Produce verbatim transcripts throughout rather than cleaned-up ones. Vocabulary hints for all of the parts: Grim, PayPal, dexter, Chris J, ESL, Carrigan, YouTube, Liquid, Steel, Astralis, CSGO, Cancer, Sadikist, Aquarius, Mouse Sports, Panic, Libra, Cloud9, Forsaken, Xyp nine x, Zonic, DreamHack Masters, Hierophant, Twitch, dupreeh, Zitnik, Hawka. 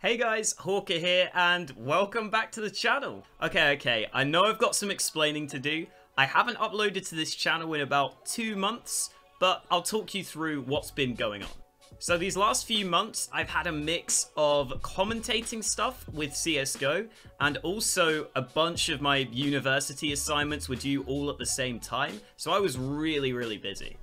Hey guys, Hawker here, and welcome back to the channel. Okay, okay, I know I've got some explaining to do. I haven't uploaded to this channel in about two months, but I'll talk you through what's been going on. So these last few months, I've had a mix of commentating stuff with C S G O, and also a bunch of my university assignments were due all at the same time, so I was really, really busy.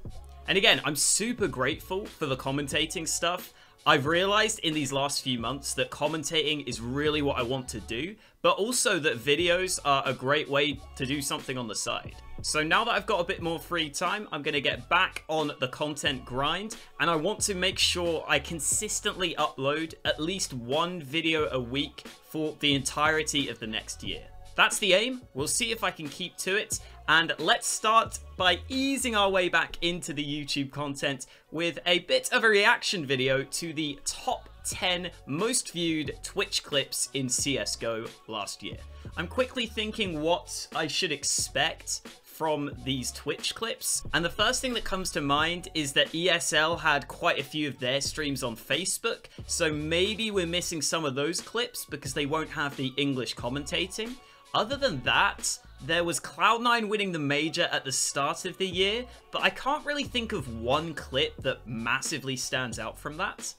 And again, I'm super grateful for the commentating stuff. I've realized in these last few months that commentating is really what I want to do, but also that videos are a great way to do something on the side. So now that I've got a bit more free time, I'm going to get back on the content grind, and I want to make sure I consistently upload at least one video a week for the entirety of the next year. That's the aim. We'll see if I can keep to it. And let's start by easing our way back into the YouTube content with a bit of a reaction video to the top ten most viewed Twitch clips in C S G O last year. I'm quickly thinking what I should expect from these Twitch clips, and the first thing that comes to mind is that E S L had quite a few of their streams on Facebook, so maybe we're missing some of those clips because they won't have the English commentating. Other than that, there was Cloud nine winning the Major at the start of the year, but I can't really think of one clip that massively stands out from that.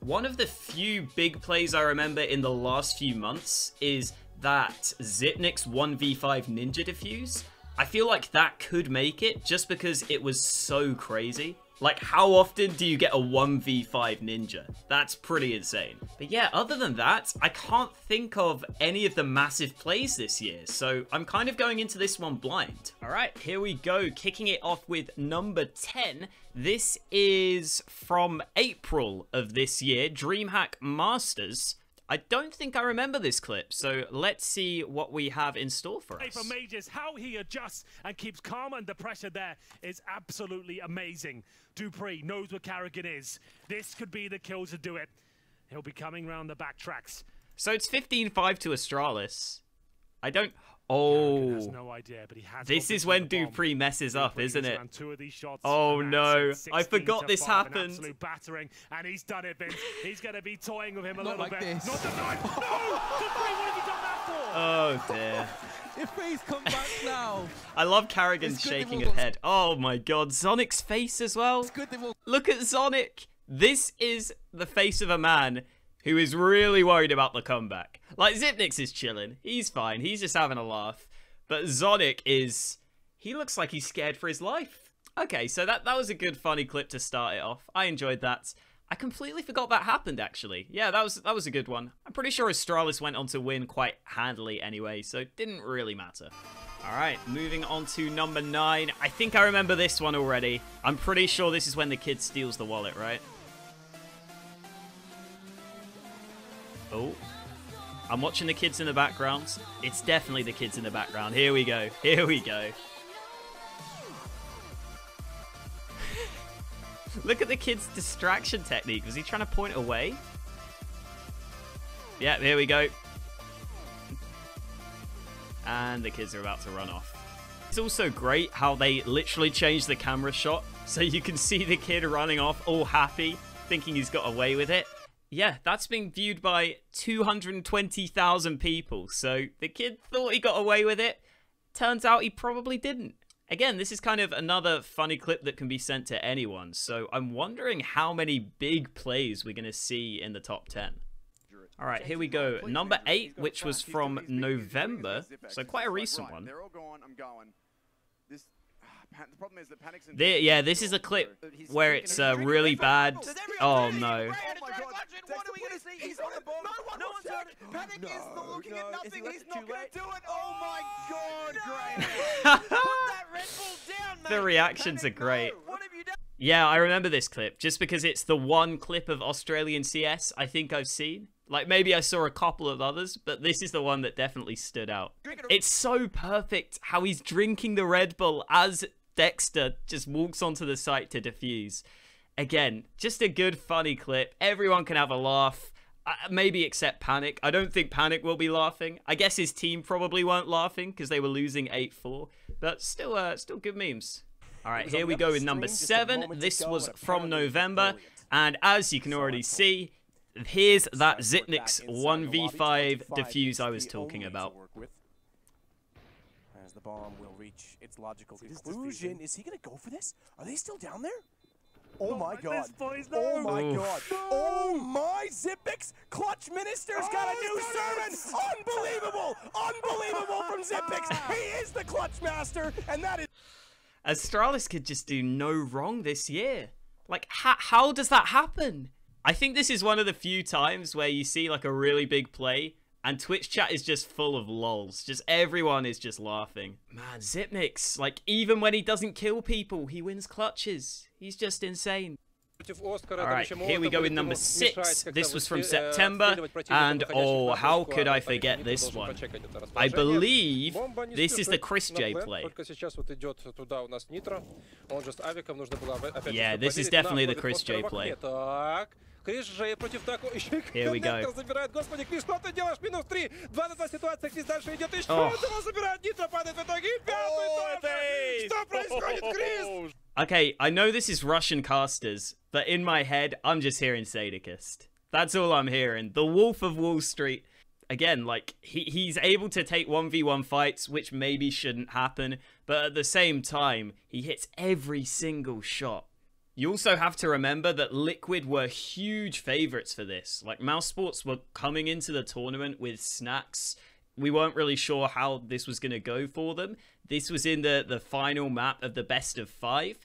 One of the few big plays I remember in the last few months is that Zitnik's one v five Ninja Diffuse. I feel like that could make it just because it was so crazy. Like, how often do you get a one v five ninja? That's pretty insane. But yeah, other than that, I can't think of any of the massive plays this year, so I'm kind of going into this one blind. All right, here we go, kicking it off with number ten. This is from April of this year, DreamHack Masters. I don't think I remember this clip, so let's see what we have in store for us. For Majors, how he adjusts and keeps calm under pressure there is absolutely amazing. Dupreeh knows where Carrigan is. This could be the kill to do it. He'll be coming round the back tracks. So it's fifteen five to Astralis. I don't... Oh, has no idea, but he has this is when Dupreeh messes up, isn't it? Oh no, I forgot this happened. Battering, and he's done it, Vince. He's going to be toying with him a little bit. Not like this. Not the knife. No, Dupreeh, what have you done that for? Oh dear. If he's come back now. I love Carrigan shaking his head. Oh my God, Zonic's face as well. Look at Zonic. This is the face of a man who is really worried about the comeback. Like, Zitnik is chilling. He's fine. He's just having a laugh. But Zonic is... He looks like he's scared for his life. Okay, so that, that was a good, funny clip to start it off. I enjoyed that. I completely forgot that happened, actually. Yeah, that was that was a good one. I'm pretty sure Astralis went on to win quite handily anyway, so it didn't really matter. All right, moving on to number nine. I think I remember this one already. I'm pretty sure this is when the kid steals the wallet, right? Oh, I'm watching the kids in the background. It's definitely the kids in the background. Here we go. Here we go. Look at the kid's distraction technique. Was he trying to point away? Yeah, here we go. And the kids are about to run off. It's also great how they literally changed the camera shot so you can see the kid running off all happy, thinking he's got away with it. Yeah, that's been viewed by two hundred twenty thousand people, so the kid thought he got away with it. Turns out he probably didn't. Again, this is kind of another funny clip that can be sent to anyone, so I'm wondering how many big plays we're going to see in the top ten. All right, here we go. Number eight, which was from November, so quite a recent one. They're all gone, I'm going. This... The problem is that Panic's in the, yeah, this is a clip where it's uh, really bad. Oh no. Panic is looking at nothing. He's not going to do it. Oh my God, Graham. Put that Red Bull down, mate. The reactions are great. Yeah, I remember this clip just because it's the one clip of Australian C S I think I've seen. Like, maybe I saw a couple of others, but this is the one that definitely stood out. It's so perfect how he's drinking the Red Bull as Dexter just walks onto the site to defuse. Again, just a good, funny clip. Everyone can have a laugh, uh, maybe except Panic. I don't think Panic will be laughing. I guess his team probably weren't laughing because they were losing eight four, but still, uh, still good memes. All right, here we go with number seven. This was from November, and as you can already see... here's that Zitnik's one v five defuse I was talking about. As the bomb will reach its logical conclusion, is he going to go for this? Are they still down there? Oh my god. Oh my god. Oh my Xyp nine x. Clutch Minister's got a new sermon. Unbelievable. Unbelievable from Xyp nine x. He is the Clutch Master, and that is... Astralis could just do no wrong this year. Like, how, how does that happen? I think this is one of the few times where you see, like, a really big play, and Twitch chat is just full of lols. Just everyone is just laughing. Man, Xyp nine x, like, even when he doesn't kill people, he wins clutches. He's just insane. Alright, here we go with number six. This was from September, and oh, how could I forget this one? I believe this is the Chris J play. Yeah, this is definitely the Chris J play. Here we go. Oh. Okay, I know this is Russian casters, but in my head, I'm just hearing Sadikist. That's all I'm hearing. The Wolf of Wall Street. Again, like, he, he's able to take one v one fights, which maybe shouldn't happen, but at the same time, he hits every single shot. You also have to remember that Liquid were huge favourites for this. Like, Mouse Sports were coming into the tournament with snacks. We weren't really sure how this was going to go for them. This was in the, the final map of the best of five.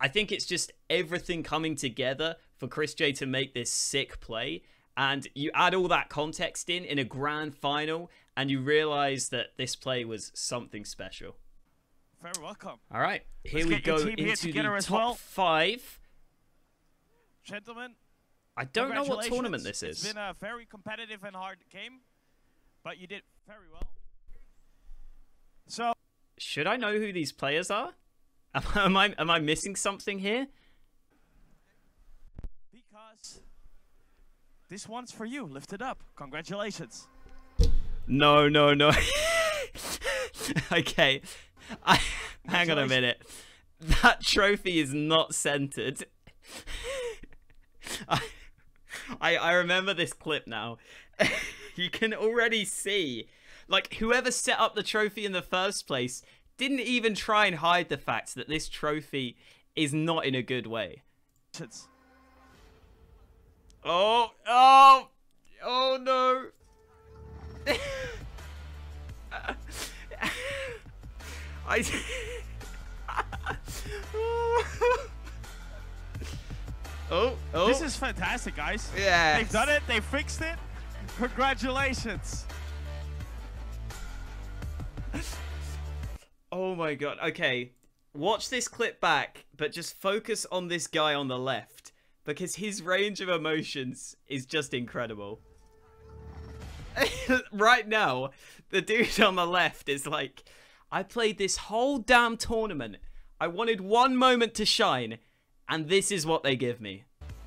I think it's just everything coming together for Chris J to make this sick play. And you add all that context in, in a grand final, and you realise that this play was something special. Very welcome. All right, here we go into the top five. Gentlemen, I don't know what tournament this is. It's been a very competitive and hard game, but you did very well. So, should I know who these players are? Am, am I am I missing something here? Because this one's for you. Lift it up. Congratulations. No, no, no. Okay. I, hang on a minute. That trophy is not centered. I, I I remember this clip now. You can already see, like, whoever set up the trophy in the first place didn't even try and hide the fact that this trophy is not in a good way. Oh, oh, oh no. I oh. oh, oh. This is fantastic, guys. Yeah. They've done it. They fixed it. Congratulations. Oh my god. Okay. Watch this clip back, but just focus on this guy on the left, because his range of emotions is just incredible. Right now, the dude on the left is like, I played this whole damn tournament. I wanted one moment to shine, and this is what they give me.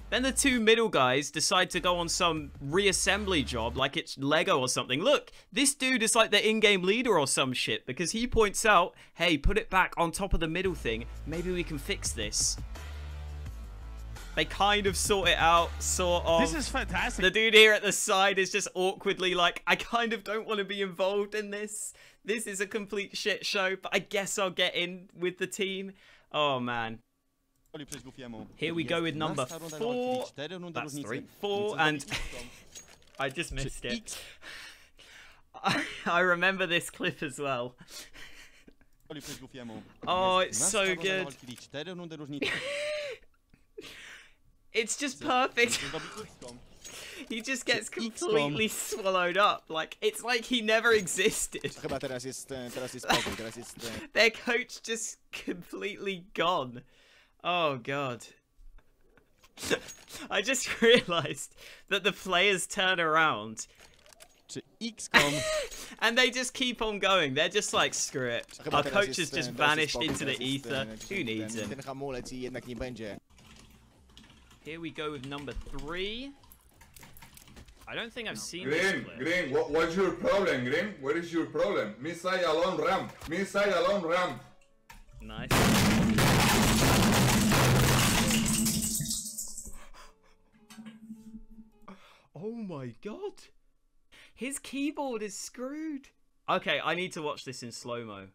Then the two middle guys decide to go on some reassembly job like it's Lego or something. Look, this dude is like the in-game leader or some shit, because he points out, hey, put it back on top of the middle thing. Maybe we can fix this. They kind of sort it out, sort of. This is fantastic. The dude here at the side is just awkwardly like, I kind of don't want to be involved in this. This is a complete shit show, but I guess I'll get in with the team. Oh, man. Here we go with number four. That's three. Four, and I just missed it. I, I remember this clip as well. Oh, it's so good. It's just perfect. He just gets completely swallowed up. Like, it's like he never existed. Their coach just completely gone. Oh, God. I just realized that the players turn around. And they just keep on going. They're just like, screw it. Our coach has just vanished into the ether. Who needs him? Here we go with number three. I don't think I've seen Grim, this clip. Grim, what, what's your problem, Grim? What is your problem? Missile alone ramp. Missile alone ramp. Nice. Oh my god. His keyboard is screwed. Okay, I need to watch this in slow-mo.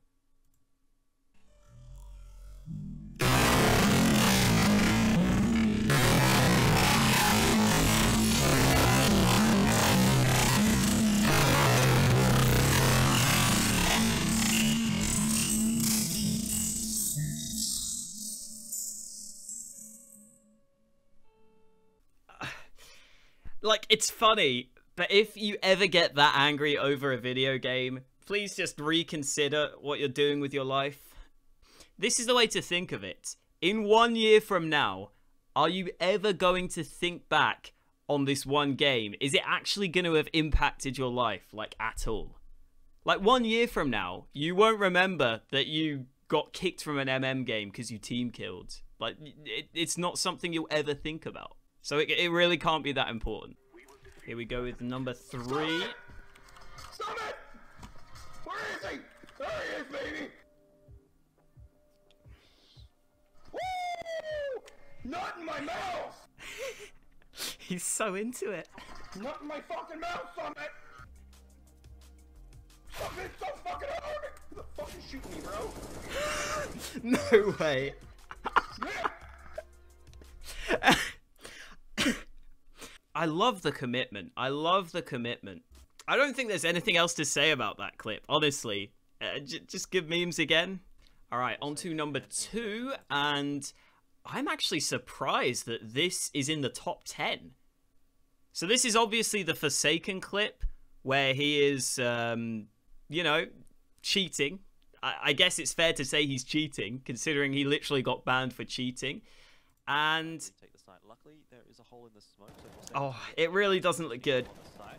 Like, it's funny, but if you ever get that angry over a video game, please just reconsider what you're doing with your life. This is the way to think of it. In one year from now, are you ever going to think back on this one game? Is it actually going to have impacted your life, like, at all? Like, one year from now, you won't remember that you got kicked from an M M game because you team killed. Like, it, it's not something you'll ever think about. So it, it really can't be that important. Here we go with number three. Stop it! Stop it! Where is he? There he is, baby! Woo! Not in my mouth! He's so into it. Not in my fucking mouth, Summit! Fucking so fucking hard! The fuck is shooting me, bro? No way. Yeah. I love the commitment. I love the commitment. I don't think there's anything else to say about that clip, honestly. Uh, j just give memes again. All right, on to number two. And I'm actually surprised that this is in the top ten. So this is obviously the Forsaken clip where he is, um, you know, cheating. I, I guess it's fair to say he's cheating, considering he literally got banned for cheating. And... Luckily, there is a hole in the smoke, so we'll oh, it really doesn't look good. And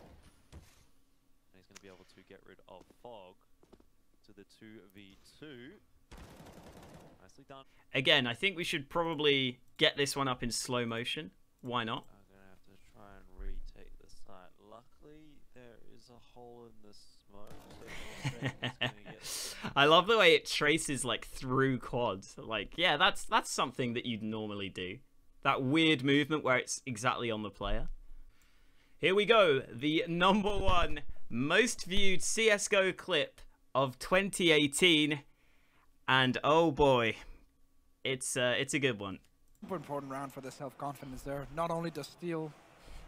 he's going to be able to get rid of Fog to the two v two. Nicely done. Again, I think we should probably get this one up in slow motion. Why not? I'm going to have to try and retake the site. Luckily, there is a hole in the smoke. So we'll get... I love the way it traces like through quads. Like, yeah, that's that's something that you'd normally do. That weird movement where it's exactly on the player. Here we go. The number one most viewed C S G O clip of twenty eighteen. And oh boy, it's, uh, it's a good one. Super important round for the self-confidence there. Not only does Steel...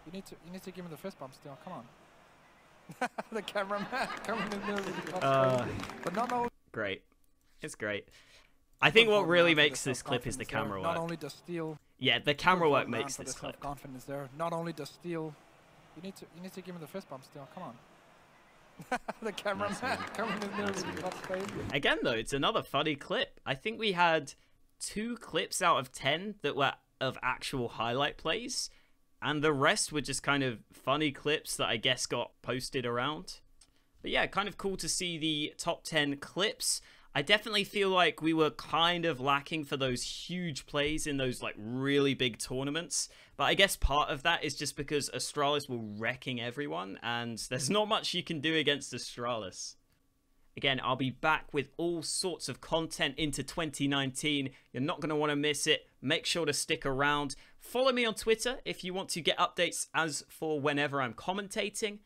You need to, you need to give him the fist bump, Steel. Come on. The cameraman coming in there with the uh, but not only... Great. It's great. I think what really makes this clip is the camera work. Not only does Steel... Yeah, the camera work makes this clip. Confidence there. Not only does Steel, you need to you need to give him the fist bump, Steel. Come on. The cameraman coming in there with the top stage. Again, though, it's another funny clip. I think we had two clips out of ten that were of actual highlight plays, and the rest were just kind of funny clips that I guess got posted around. But yeah, kind of cool to see the top ten clips. I definitely feel like we were kind of lacking for those huge plays in those like really big tournaments. But I guess part of that is just because Astralis were wrecking everyone and there's not much you can do against Astralis. Again, I'll be back with all sorts of content into twenty nineteen. You're not going to want to miss it. Make sure to stick around. Follow me on Twitter if you want to get updates as for whenever I'm commentating.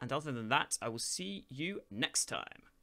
And other than that, I will see you next time.